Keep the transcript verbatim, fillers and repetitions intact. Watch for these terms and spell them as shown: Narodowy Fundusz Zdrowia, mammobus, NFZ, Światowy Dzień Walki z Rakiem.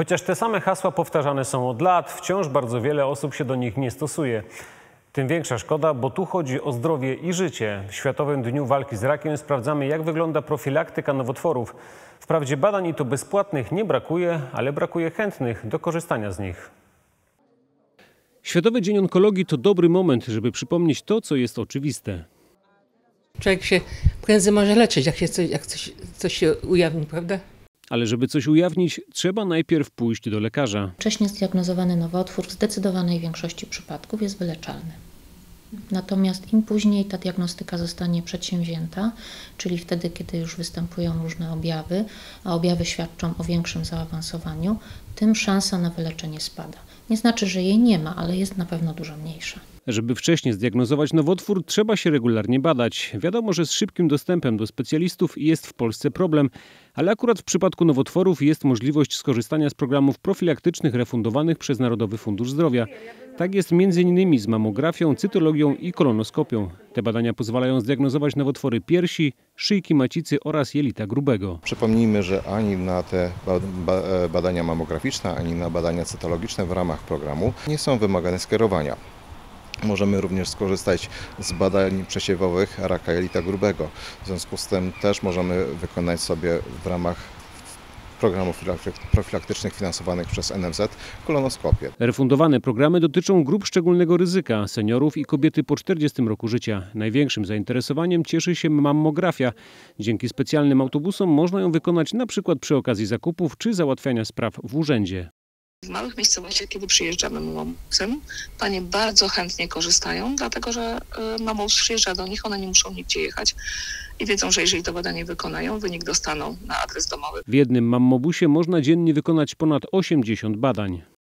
Chociaż te same hasła powtarzane są od lat, wciąż bardzo wiele osób się do nich nie stosuje. Tym większa szkoda, bo tu chodzi o zdrowie i życie. W Światowym Dniu Walki z Rakiem sprawdzamy, jak wygląda profilaktyka nowotworów. Wprawdzie badań i to bezpłatnych nie brakuje, ale brakuje chętnych do korzystania z nich. Światowy Dzień Onkologii to dobry moment, żeby przypomnieć to, co jest oczywiste. Człowiek się prędzej może leczyć, jak, się coś, jak coś, coś się ujawni, prawda? Ale żeby coś ujawnić, trzeba najpierw pójść do lekarza. Wcześniej zdiagnozowany nowotwór w zdecydowanej większości przypadków jest wyleczalny. Natomiast im później ta diagnostyka zostanie przedsięwzięta, czyli wtedy, kiedy już występują różne objawy, a objawy świadczą o większym zaawansowaniu, tym szansa na wyleczenie spada. Nie znaczy, że jej nie ma, ale jest na pewno dużo mniejsza. Żeby wcześniej zdiagnozować nowotwór, trzeba się regularnie badać. Wiadomo, że z szybkim dostępem do specjalistów jest w Polsce problem, ale akurat w przypadku nowotworów jest możliwość skorzystania z programów profilaktycznych refundowanych przez Narodowy Fundusz Zdrowia. Tak jest między innymi z mamografią, cytologią i kolonoskopią. Te badania pozwalają zdiagnozować nowotwory piersi, szyjki macicy oraz jelita grubego. Przypomnijmy, że ani na te badania mamograficzne, ani na badania cytologiczne w ramach programu nie są wymagane skierowania. Możemy również skorzystać z badań przesiewowych raka jelita grubego. W związku z tym też możemy wykonać sobie w ramach programów profilaktycznych finansowanych przez N F Z kolonoskopię. Refundowane programy dotyczą grup szczególnego ryzyka, seniorów i kobiety po czterdziestym roku życia. Największym zainteresowaniem cieszy się mammografia. Dzięki specjalnym autobusom można ją wykonać na przykład przy okazji zakupów czy załatwiania spraw w urzędzie. W małych miejscowościach, kiedy przyjeżdżamy mamusem, panie bardzo chętnie korzystają, dlatego że mamus przyjeżdża do nich, one nie muszą nigdzie jechać i wiedzą, że jeżeli to badanie wykonają, wynik dostaną na adres domowy. W jednym mammobusie można dziennie wykonać ponad osiemdziesiąt badań.